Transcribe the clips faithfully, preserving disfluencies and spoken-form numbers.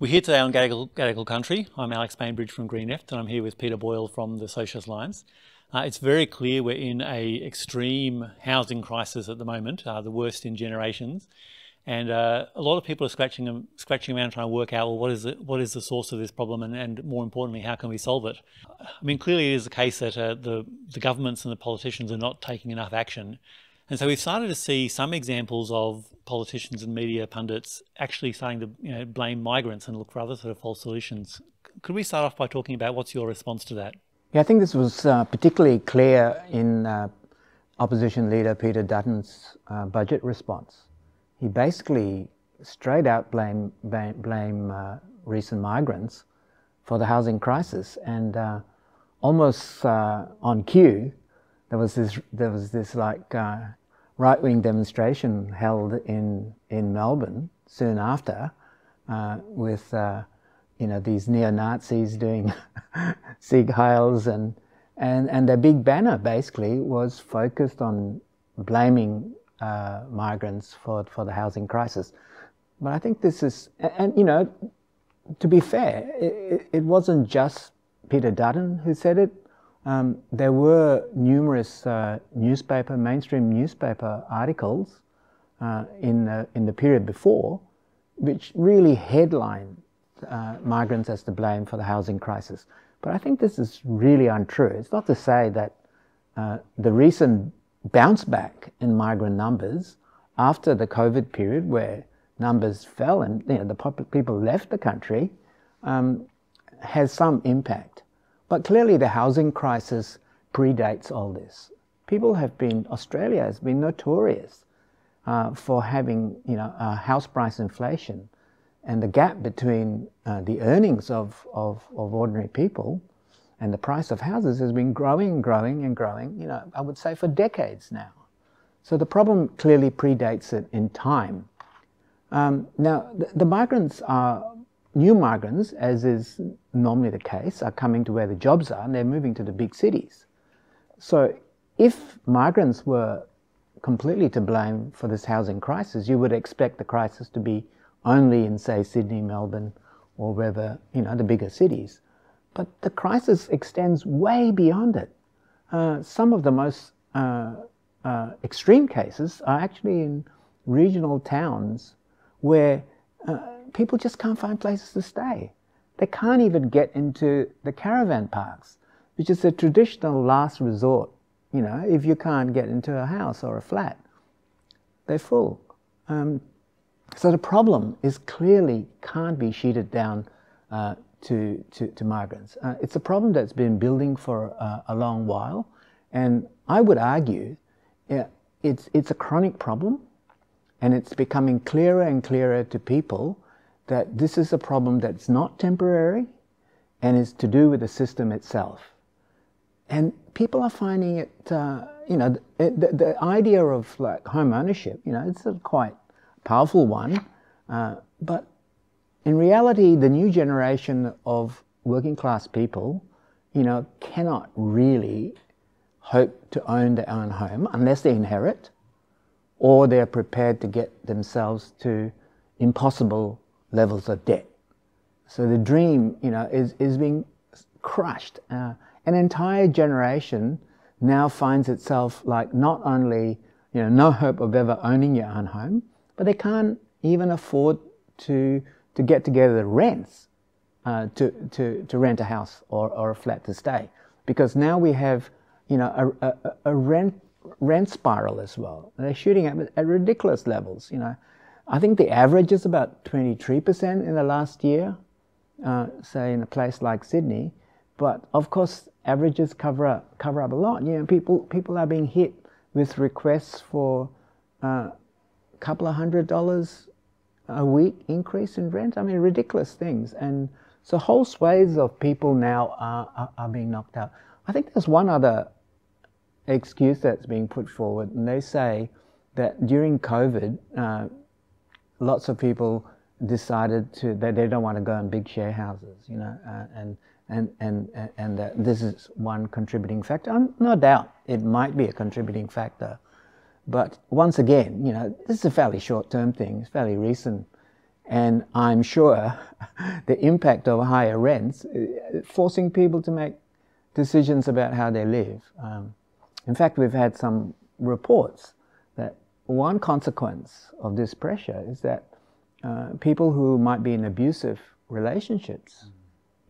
We're here today on Gadigal, Gadigal Country. I'm Alex Bainbridge from Green Left, and I'm here with Peter Boyle from the Socialist Alliance. Uh, it's very clear we're in an extreme housing crisis at the moment, uh, the worst in generations. And uh, a lot of people are scratching, scratching around trying to work out, well, what is, it, what is the source of this problem and, and more importantly, how can we solve it? I mean, clearly it is the case that uh, the, the governments and the politicians are not taking enough action. And so we've started to see some examples of politicians and media pundits actually starting to you know, blame migrants and look for other sort of false solutions. Could we start off by talking about what's your response to that? Yeah, I think this was uh, particularly clear in uh, opposition leader Peter Dutton's uh, budget response. He basically straight out blame, blame, blame uh, recent migrants for the housing crisis, and uh, almost uh, on cue, There was this, there was this like uh, right-wing demonstration held in in Melbourne soon after, uh, with uh, you know these neo-Nazis doing Sieg Heils, and and and their big banner basically was focused on blaming uh, migrants for for the housing crisis. But I think this is, and you know, to be fair, it, it wasn't just Peter Dutton who said it. Um, there were numerous uh, newspaper, mainstream newspaper articles uh, in, the, in the period before, which really headlined uh, migrants as to blame for the housing crisis. But I think this is really untrue. It's not to say that uh, the recent bounce back in migrant numbers after the COVID period, where numbers fell and you know, the pop people left the country, um, has some impact. But clearly the housing crisis predates all this. People have been, Australia has been notorious uh, for having you know, uh, house price inflation, and the gap between uh, the earnings of, of, of ordinary people and the price of houses has been growing and growing and growing, you know, I would say for decades now. So the problem clearly predates it in time. Um, now, the, the migrants are New migrants, as is normally the case, are coming to where the jobs are, and they're moving to the big cities. So if migrants were completely to blame for this housing crisis, you would expect the crisis to be only in, say, Sydney, Melbourne, or wherever, you know, the bigger cities. But the crisis extends way beyond it. Uh, some of the most uh, uh, extreme cases are actually in regional towns where uh, people just can't find places to stay. They can't even get into the caravan parks, which is a traditional last resort. You know, if you can't get into a house or a flat, they're full. Um, so the problem is clearly can't be sheeted down uh, to, to, to migrants. Uh, it's a problem that's been building for uh, a long while, and I would argue uh, it's, it's a chronic problem, and it's becoming clearer and clearer to people that this is a problem that's not temporary and is to do with the system itself. And people are finding it, uh, you know, the, the, the idea of like home ownership, you know, it's a quite powerful one, uh, but in reality, the new generation of working class people, you know, cannot really hope to own their own home unless they inherit or they're prepared to get themselves to impossible levels of debt. So the dream, you know, is, is being crushed. Uh, an entire generation now finds itself like not only, you know, no hope of ever owning your own home, but they can't even afford to, to get together the rents uh, to, to, to rent a house or, or a flat to stay. Because now we have, you know, a, a, a rent, rent spiral as well. And they're shooting at, at ridiculous levels, you know. I think the average is about twenty-three percent in the last year, uh, say in a place like Sydney. But of course, averages cover up, cover up a lot. You know, people, people are being hit with requests for a uh, couple of hundred dollars a week increase in rent. I mean, ridiculous things. And so whole swathes of people now are, are, are being knocked out. I think there's one other excuse that's being put forward, and they say that during COVID, uh, lots of people decided to that they don't want to go in big share houses, you know, uh, and and and and uh, this is one contributing factor. Um, no doubt, it might be a contributing factor, but once again, you know, this is a fairly short-term thing. It's fairly recent, And I'm sure the impact of higher rents, forcing people to make decisions about how they live. Um, in fact, we've had some reports that one consequence of this pressure is that uh, people who might be in abusive relationships,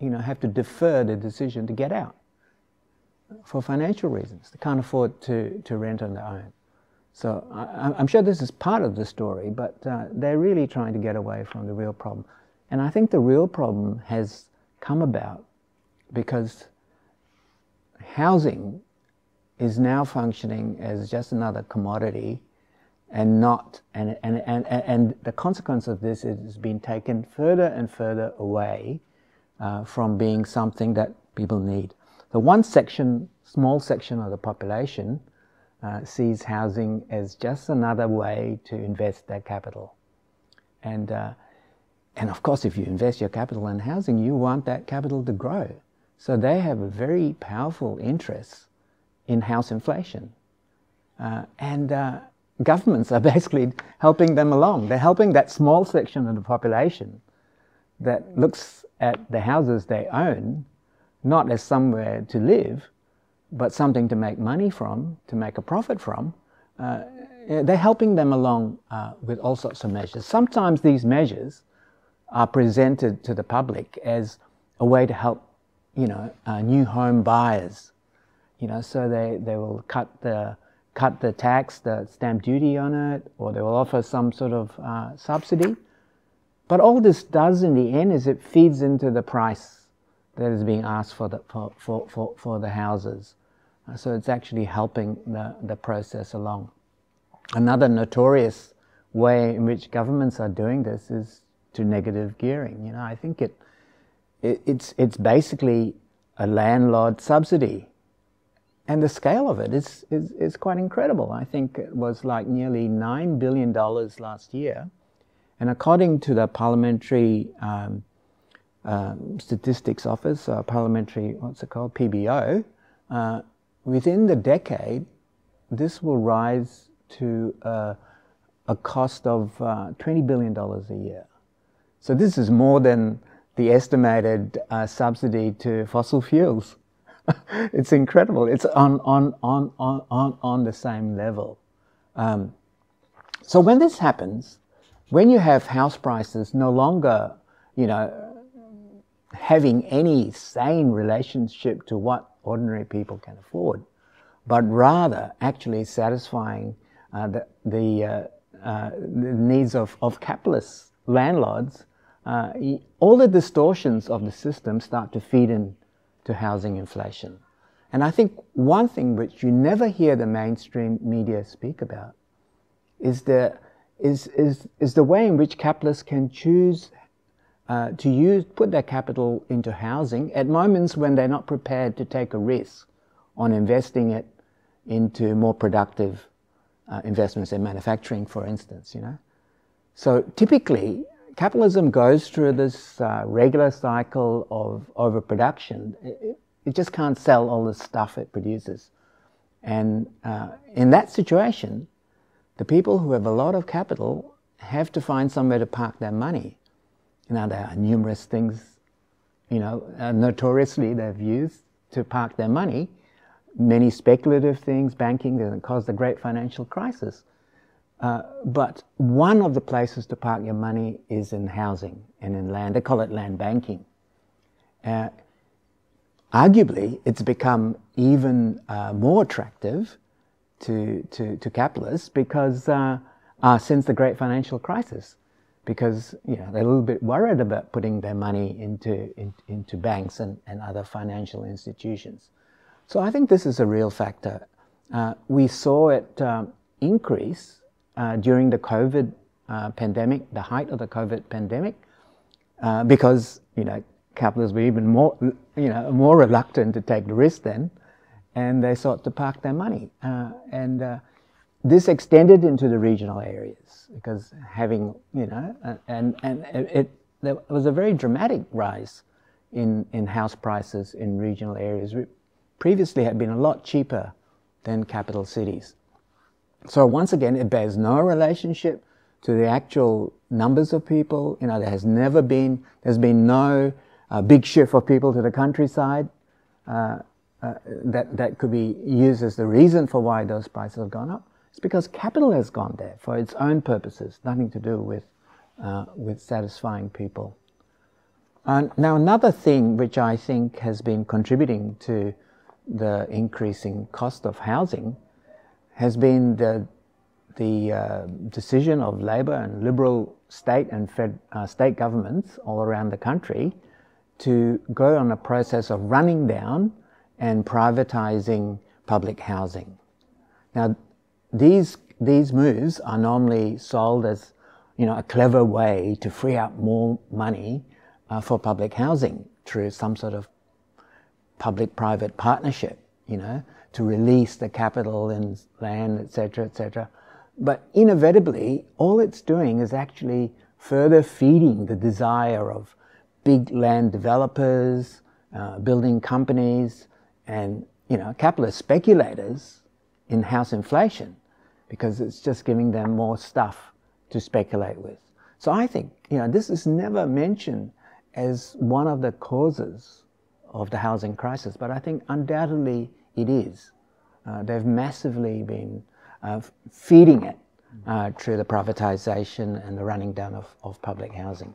you know, have to defer their decision to get out for financial reasons. They can't afford to, to rent on their own. So I, I'm sure this is part of the story, but uh, they're really trying to get away from the real problem. And I think the real problem has come about because housing is now functioning as just another commodity and not, and, and, and, and the consequence of this is it's been taken further and further away uh, from being something that people need. The one section, small section of the population Uh, sees housing as just another way to invest their capital. And, uh, and of course, if you invest your capital in housing, you want that capital to grow. So they have a very powerful interest in house inflation. Uh, and uh, governments are basically helping them along. They're helping that small section of the population that looks at the houses they own, not as somewhere to live, but something to make money from, to make a profit from. Uh, they're helping them along uh, with all sorts of measures. Sometimes these measures are presented to the public as a way to help, you know, uh, new home buyers. You know, so they, they will cut the, cut the tax, the stamp duty on it, or they will offer some sort of uh, subsidy. But all this does in the end is it feeds into the price that is being asked for the, for, for, for, for the houses. So it's actually helping the, the process along. Another notorious way in which governments are doing this is to negative gearing. You know, I think it, it it's it's basically a landlord subsidy, and the scale of it is is is quite incredible. I think it was like nearly nine billion dollars last year, and according to the parliamentary um, uh, statistics office, uh, parliamentary what's it called, P B O. Uh, Within the decade, this will rise to uh, a cost of uh, twenty billion dollars a year. So this is more than the estimated uh, subsidy to fossil fuels. It's incredible. It's on, on, on, on, on, on the same level. Um, so when this happens, when you have house prices no longer, you know, having any sane relationship to what ordinary people can afford, but rather actually satisfying uh, the, the, uh, uh, the needs of, of capitalist landlords, uh, all the distortions of the system start to feed in to housing inflation. And I think one thing which you never hear the mainstream media speak about is the, is, is, is the way in which capitalists can choose Uh, to use, put their capital into housing at moments when they're not prepared to take a risk on investing it into more productive uh, investments in manufacturing, for instance, you know. So typically, capitalism goes through this uh, regular cycle of overproduction. It, it just can't sell all the stuff it produces. And uh, in that situation, the people who have a lot of capital have to find somewhere to park their money. Now, there are numerous things, you know, uh, notoriously they've used to park their money. Many speculative things, banking, that caused the great financial crisis. Uh, but one of the places to park your money is in housing and in land. They call it land banking. Uh, arguably, it's become even uh, more attractive to, to, to capitalists because uh, uh, since the great financial crisis. Because you know, they're a little bit worried about putting their money into, in, into banks and, and other financial institutions. So I think this is a real factor. Uh, we saw it um, increase uh, during the COVID uh, pandemic, the height of the COVID pandemic, uh, because you know, capitalists were even more, you know, more reluctant to take the risk then, and they sought to park their money. Uh, and, uh, This extended into the regional areas because having, you know, and, and it, there was a very dramatic rise in, in house prices in regional areas, which previously had been a lot cheaper than capital cities. So once again, it bears no relationship to the actual numbers of people. You know, there has never been, there's been no uh, big shift of people to the countryside uh, uh, that, that could be used as the reason for why those prices have gone up. It's because capital has gone there for its own purposes, nothing to do with, uh, with satisfying people. Uh, now, another thing which I think has been contributing to the increasing cost of housing has been the, the uh, decision of Labour and Liberal state and fed, uh, state governments all around the country to go on a process of running down and privatising public housing. Now, these, these moves are normally sold as, you know, a clever way to free up more money uh, for public housing through some sort of public-private partnership, you know, to release the capital and land, et cetera, et cetera. But inevitably, all it's doing is actually further feeding the desire of big land developers, uh, building companies, and, you know, capitalist speculators in house inflation, because it's just giving them more stuff to speculate with. So I think, you know, this is never mentioned as one of the causes of the housing crisis, but I think undoubtedly it is. Uh, they've massively been uh, feeding it uh, through the privatisation and the running down of, of public housing.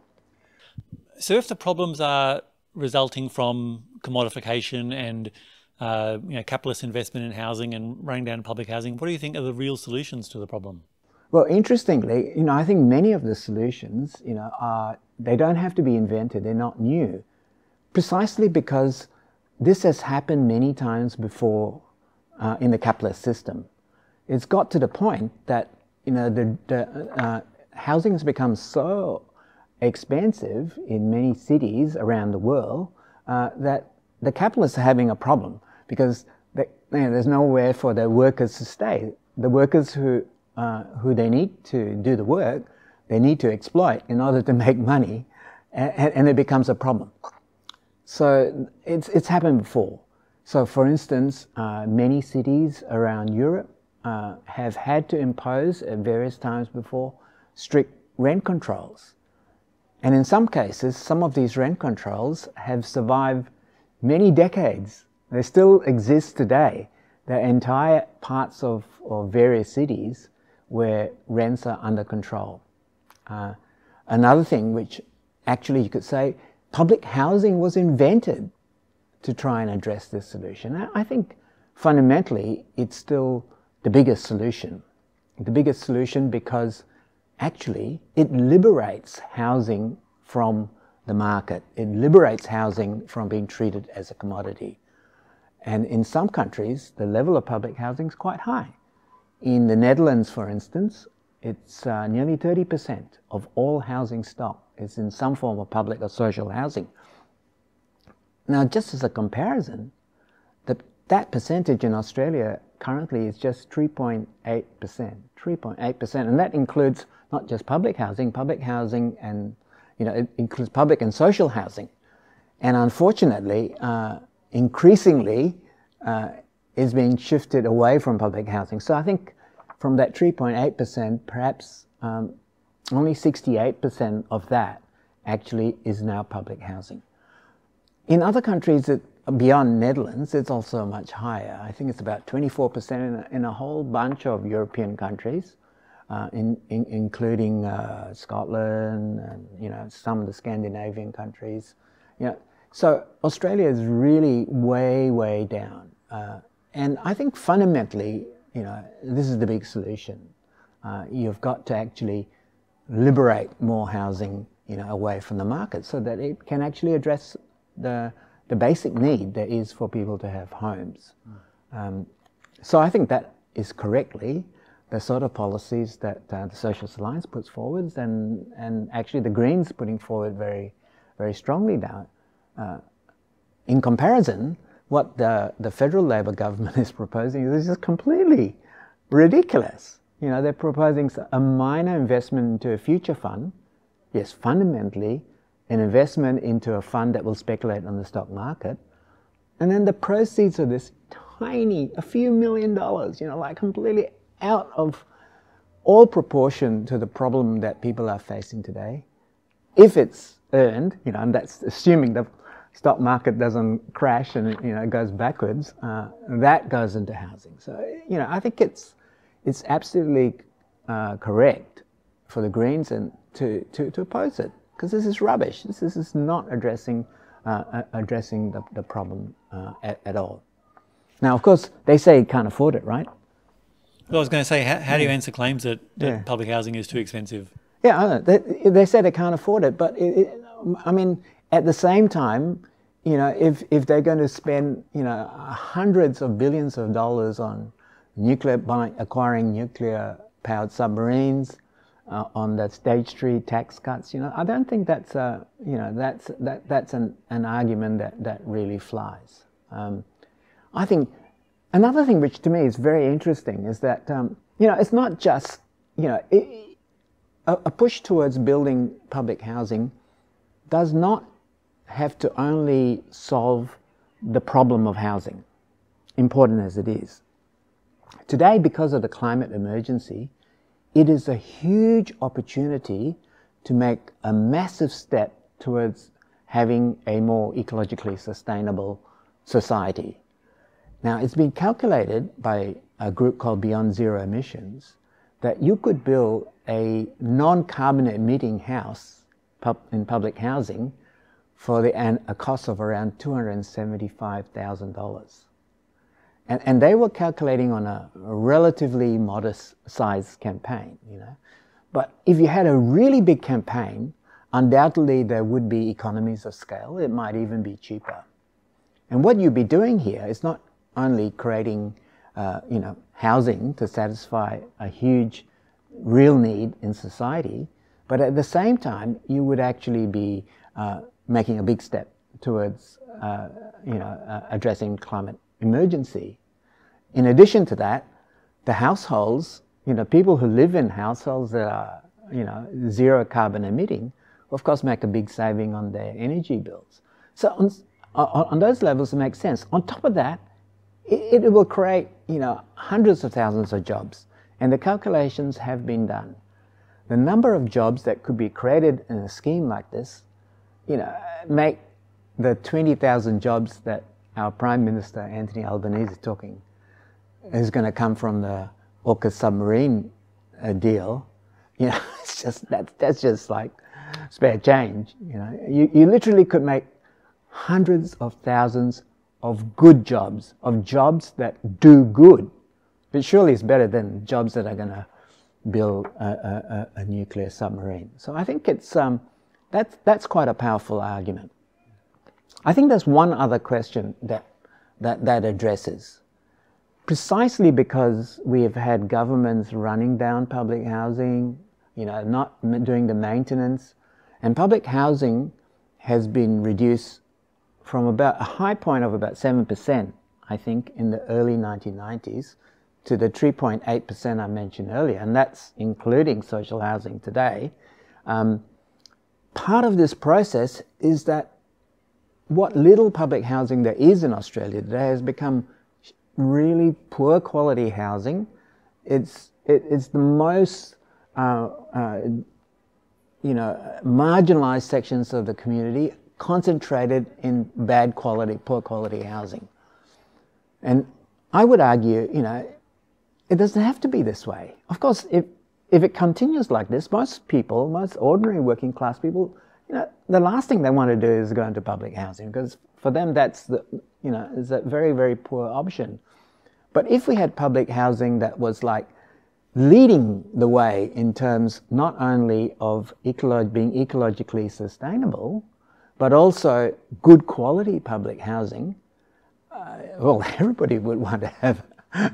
So if the problems are resulting from commodification and uh, you know, capitalist investment in housing and running down public housing, what do you think are the real solutions to the problem? Well, interestingly, you know, I think many of the solutions, you know, are, they don't have to be invented, they're not new. Precisely because this has happened many times before uh, in the capitalist system. It's got to the point that, you know, the, the uh, housing has become so expensive in many cities around the world uh, that the capitalists are having a problem because they, you know, there's nowhere for their workers to stay. The workers who, uh, who they need to do the work, they need to exploit in order to make money, and, and it becomes a problem. So it's, it's happened before. So for instance, uh, many cities around Europe uh, have had to impose at various times before strict rent controls. And in some cases, some of these rent controls have survived many decades. They still exist today. There are entire parts of, of various cities where rents are under control. Uh, another thing which actually you could say, public housing was invented to try and address this solution. I think fundamentally it's still the biggest solution. The biggest solution because actually it liberates housing from the market. It liberates housing from being treated as a commodity. And in some countries, the level of public housing is quite high. In the Netherlands, for instance, it's uh, nearly thirty percent of all housing stock is in some form of public or social housing. Now, just as a comparison, the, that percentage in Australia currently is just three point eight percent, three point eight percent, and that includes not just public housing, public housing and, you know, it includes public and social housing. And unfortunately, uh, increasingly, uh, is being shifted away from public housing. So I think from that three point eight percent, perhaps um, only sixty-eight percent of that actually is now public housing. In other countries it, beyond Netherlands, it's also much higher. I think it's about twenty-four percent in a, in a whole bunch of European countries, uh, in, in, including uh, Scotland and, you know, some of the Scandinavian countries. You know, so Australia is really way, way down. Uh, and I think fundamentally, you know, this is the big solution. Uh, you've got to actually liberate more housing, you know, away from the market so that it can actually address the, the basic need there is for people to have homes. Um, so I think that is correctly the sort of policies that uh, the Socialist Alliance puts forward, and, and actually the Greens putting forward very, very strongly now. Uh, in comparison, what the, the federal Labor government is proposing is just completely ridiculous. You know, they're proposing a minor investment into a future fund. Yes, fundamentally, an investment into a fund that will speculate on the stock market. And then the proceeds of this tiny, a few million dollars, you know, like completely out of all proportion to the problem that people are facing today, if it's earned, you know, and that's assuming the stock market doesn't crash and you know it goes backwards, uh, that goes into housing. So you know, I think it's it's absolutely uh, correct for the Greens and to to, to oppose it, because this is rubbish. This, this is not addressing uh, addressing the, the problem uh, at, at all. Now, of course, they say you can't afford it, right? Well, I was going to say, how, how do you answer claims that, that yeah. public housing is too expensive? Yeah, I know. They, they say they can't afford it, but it, it, I mean, at the same time, you know, if if they're going to spend, you know, hundreds of billions of dollars on nuclear, buying, acquiring nuclear-powered submarines, uh, on the stage three tax cuts, you know, I don't think that's a, you know, that's that that's an an argument that that really flies. Um, I think another thing which to me is very interesting is that, um, you know, it's not just, you know, it, a, a push towards building public housing does not have to only solve the problem of housing, important as it is. Today, because of the climate emergency, it is a huge opportunity to make a massive step towards having a more ecologically sustainable society. Now, it's been calculated by a group called Beyond Zero Emissions that you could build a non-carbon emitting house pub in public housing for the, and a cost of around two hundred seventy-five thousand dollars. And, and they were calculating on a, a relatively modest size campaign, you know. But if you had a really big campaign, undoubtedly there would be economies of scale. It might even be cheaper. And what you'd be doing here is not only creating, uh, you know, housing to satisfy a huge real need in society, but at the same time, you would actually be uh, making a big step towards, uh, you know, uh, addressing climate emergency. In addition to that, the households, you know, people who live in households that are, you know, zero carbon emitting, of course, make a big saving on their energy bills. So on, on, on those levels, it makes sense. On top of that, it will create, you know, hundreds of thousands of jobs, and the calculations have been done. The number of jobs that could be created in a scheme like this, you know, make the twenty thousand jobs that our Prime Minister Anthony Albanese is talking is going to come from the AUKUS submarine uh, deal. You know, it's just that that's just like spare change. You know, you you literally could make hundreds of thousands of good jobs, of jobs that do good. But surely it's better than jobs that are going to build a, a, a nuclear submarine. So I think it's um, that's, that's quite a powerful argument. I think there's one other question that, that, that addresses. Precisely because we have had governments running down public housing, you know, not doing the maintenance, and public housing has been reduced from about a high point of about seven percent, I think, in the early nineteen nineties to the three point eight percent I mentioned earlier, and that's including social housing today. Um, part of this process is that what little public housing there is in Australia today has become really poor quality housing. It's, it, it's the most, uh, uh, you know, marginalised sections of the community concentrated in bad quality, poor quality housing. And I would argue, you know, it doesn't have to be this way. Of course, if, if it continues like this, most people, most ordinary working class people, you know, the last thing they want to do is go into public housing, because for them that's the, you know, is a very, very poor option. But if we had public housing that was like leading the way in terms not only of eco- being ecologically sustainable, but also good quality public housing, uh, well, everybody would want to have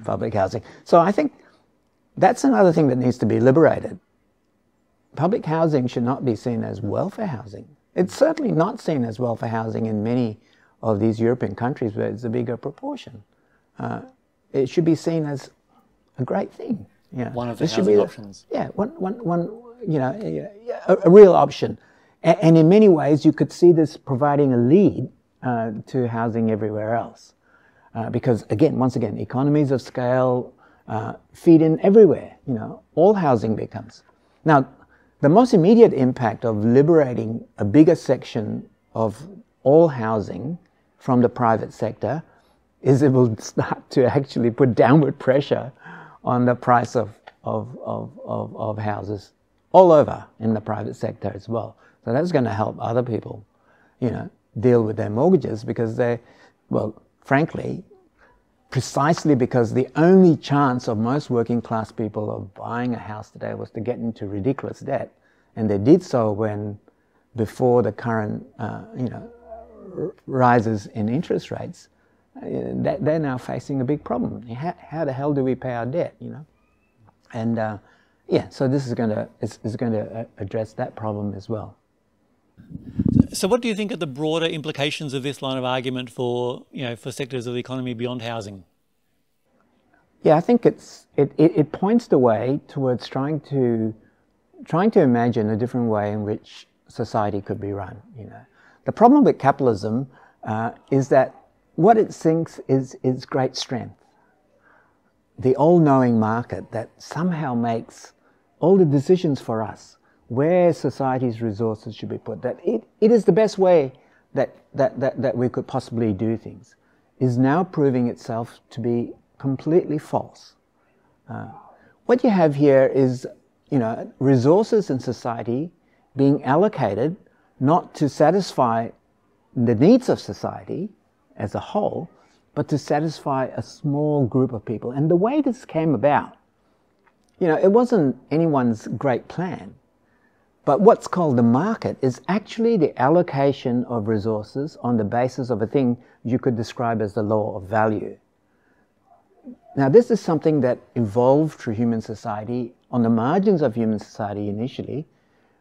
public housing. So I think that's another thing that needs to be liberated. Public housing should not be seen as welfare housing. It's certainly not seen as welfare housing in many of these European countries where it's a bigger proportion. Uh, it should be seen as a great thing. You know, one of the housing options. Yeah, one, one, one, you know, a, a real option. And in many ways, you could see this providing a lead uh, to housing everywhere else. Uh, because, again, once again, economies of scale, uh, feed in everywhere, you know, all housing becomes. Now, the most immediate impact of liberating a bigger section of all housing from the private sector is it will start to actually put downward pressure on the price of, of, of, of, of houses all over in the private sector as well. So that's going to help other people, you know, deal with their mortgages because they, well, frankly, precisely because the only chance of most working class people of buying a house today was to get into ridiculous debt. And they did so when, before the current, uh, you know, rises in interest rates, they're now facing a big problem. How the hell do we pay our debt, you know? And uh, yeah, so this is going to is, is going to address that problem as well. So, what do you think are the broader implications of this line of argument for you know for sectors of the economy beyond housing? Yeah, I think it's it it, it points the way towards trying to trying to imagine a different way in which society could be run. You know, the problem with capitalism uh, is that what it thinks is its great strength, the all-knowing market that somehow makes all the decisions for us, where society's resources should be put, that it, it is the best way that, that, that, that we could possibly do things, is now proving itself to be completely false. Uh, what you have here is, you know, resources in society being allocated not to satisfy the needs of society as a whole, but to satisfy a small group of people. And the way this came about, you know, it wasn't anyone's great plan, but what's called the market is actually the allocation of resources on the basis of a thing you could describe as the law of value. Now, this is something that evolved through human society, on the margins of human society initially,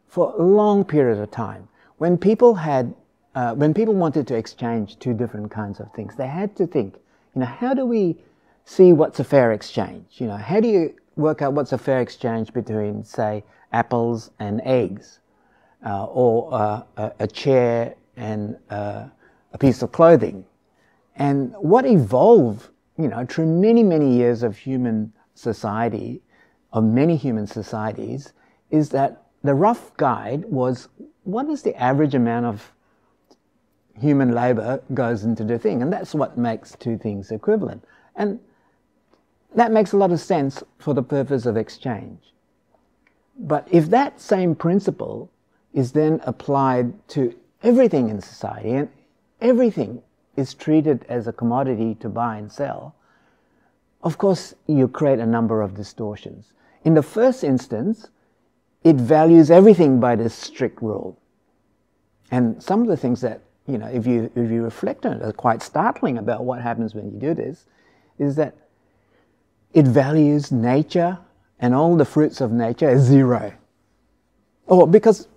for a long period of time. When people had Uh, when people wanted to exchange two different kinds of things, they had to think, you know, how do we see what's a fair exchange? You know, how do you work out what's a fair exchange between, say, apples and eggs, uh, or uh, a, a chair and uh, a piece of clothing? And what evolved, you know, through many, many years of human society, of many human societies, is that the rough guide was, what is the average amount of human labor goes into the thing, and that's what makes two things equivalent. And that makes a lot of sense for the purpose of exchange. But if that same principle is then applied to everything in society, and everything is treated as a commodity to buy and sell, of course you create a number of distortions. In the first instance, it values everything by this strict rule. And some of the things that You know, if you, if you reflect on it, it's quite startling about what happens when you do this, is that it values nature and all the fruits of nature as zero. Or because,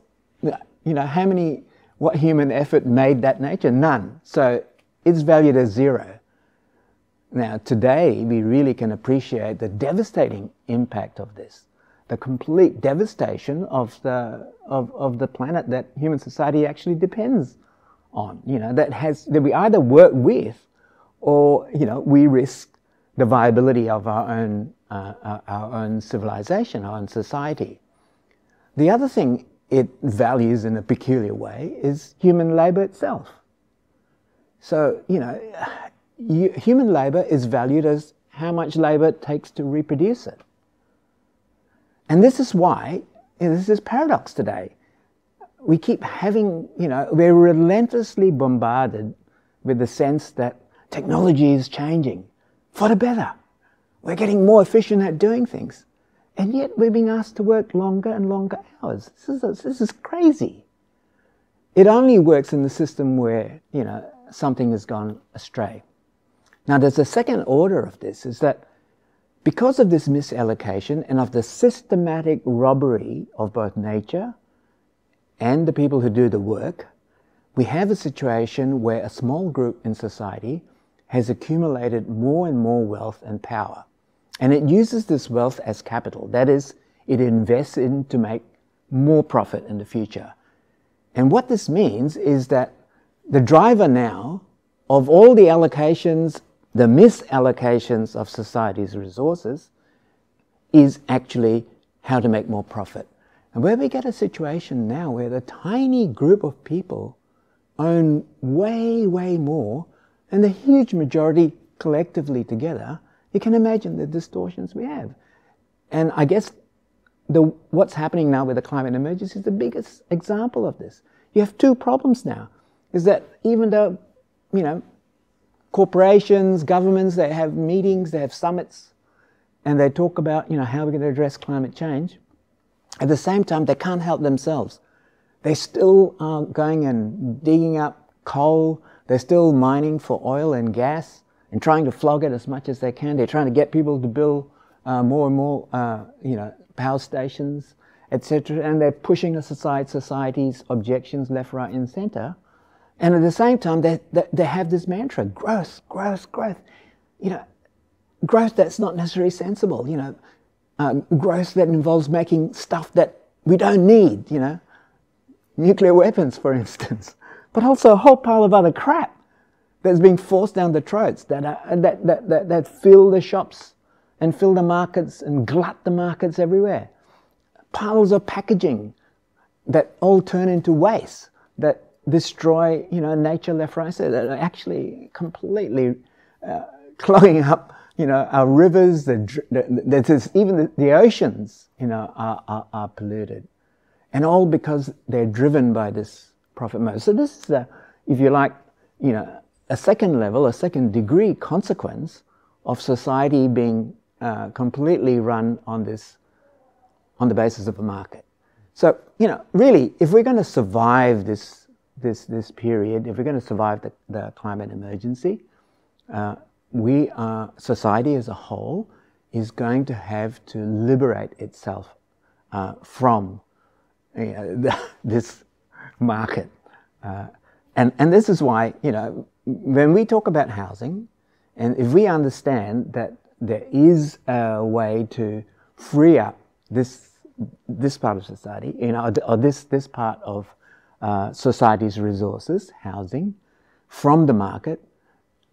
you know, how many, what human effort made that nature? None. So it's valued as zero. Now, today, we really can appreciate the devastating impact of this, the complete devastation of the, of, of the planet that human society actually depends on. On, you know, that has that we either work with, or you know, we risk the viability of our own uh, our, our own civilization, our own society. The other thing it values in a peculiar way is human labor itself. So you know, you, human labor is valued as how much labor it takes to reproduce it, and this is why you know, this is paradox today. We keep having, you know, we're relentlessly bombarded with the sense that technology is changing for the better. We're getting more efficient at doing things. And yet we're being asked to work longer and longer hours. This is, a, this is crazy. It only works in the system where, you know, something has gone astray. Now, there's a second order of this, is that because of this misallocation and of the systematic robbery of both nature and the people who do the work, we have a situation where a small group in society has accumulated more and more wealth and power. And it uses this wealth as capital. That is, it invests in to make more profit in the future. And what this means is that the driver now of all the allocations, the misallocations of society's resources, is actually how to make more profit. And where we get a situation now where the tiny group of people own way, way more, and the huge majority collectively together, you can imagine the distortions we have. And I guess the, what's happening now with the climate emergency is the biggest example of this. You have two problems now, is that even though, you know, corporations, governments, they have meetings, they have summits, and they talk about, you know, how we're going to address climate change, at the same time, they can't help themselves. They still are going and digging up coal. They're still mining for oil and gas and trying to flog it as much as they can. They're trying to get people to build uh, more and more, uh, you know, power stations, et cetera. And they're pushing aside society's objections left, right, and centre. And at the same time, they, they they have this mantra: growth, growth, growth. You know, growth that's not necessarily sensible. You know, uh, growth that involves making stuff that we don't need. You know, nuclear weapons, for instance. But also a whole pile of other crap that's being forced down the throats, that, are, that, that, that, that fill the shops and fill the markets and glut the markets everywhere. Piles of packaging that all turn into waste, that destroy, you know, nature left, right, so that are actually completely uh, clogging up, you know, our rivers, the, the, the, the, even the, the oceans, you know, are, are, are polluted. And all because they're driven by this profit motive. So this is, a, if you like, you know, a second level, a second degree consequence of society being uh, completely run on this, on the basis of a market. So, you know, really, if we're going to survive this, this, this period, if we're going to survive the, the climate emergency, uh, we are, society as a whole is going to have to liberate itself uh, from you know, the, this market. Uh, and, and this is why, you know, when we talk about housing, and if we understand that there is a way to free up this, this part of society, you know, or this, this part of uh, society's resources, housing, from the market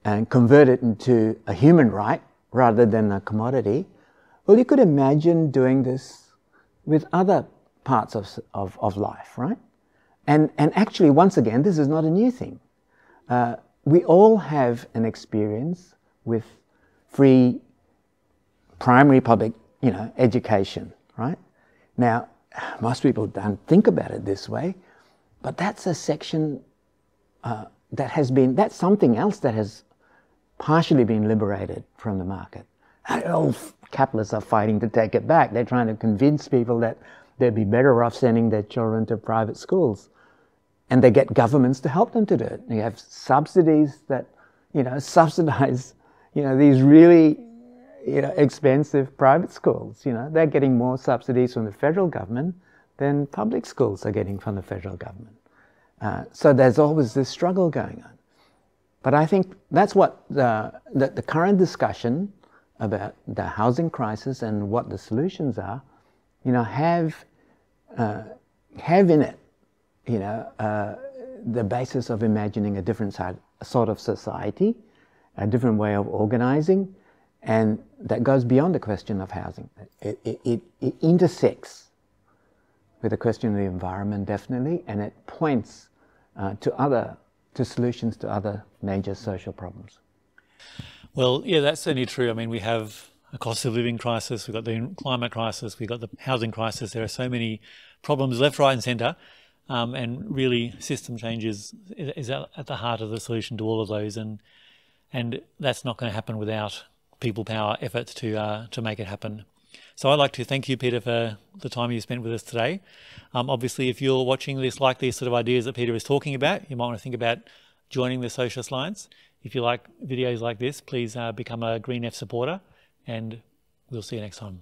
and convert it into a human right rather than a commodity, well, you could imagine doing this with other parts of, of, of life, right? And, and actually, once again, this is not a new thing. Uh, we all have an experience with free primary public, you know, education, right? Now, most people don't think about it this way, but that's a section uh, that has been, that's something else that has partially been liberated from the market. Oh, capitalists are fighting to take it back. They're trying to convince people that they'd be better off sending their children to private schools. And they get governments to help them to do it. And you have subsidies that, you know, subsidize, you know, these really, you know, expensive private schools. You know, they're getting more subsidies from the federal government than public schools are getting from the federal government. Uh, so there's always this struggle going on. But I think that's what the, the, the current discussion about the housing crisis and what the solutions are, you know, have, uh, have in it, you know, uh, the basis of imagining a different side, a sort of society, a different way of organizing, and that goes beyond the question of housing. It, it, it, it intersects with the question of the environment, definitely, and it points uh, to other, to solutions to other major social problems. Well, yeah, that's certainly true. I mean, we have a cost of living crisis, we've got the climate crisis, we've got the housing crisis. There are so many problems left, right and centre. Um, and really, system changes is at the heart of the solution to all of those, and and that's not going to happen without people power efforts to uh, to make it happen. So I'd like to thank you, Peter, for the time you spent with us today. Um, obviously, if you're watching this, like these sort of ideas that Peter is talking about, you might want to think about joining the Socialist Alliance. If you like videos like this, please uh, become a Green Left supporter, and we'll see you next time.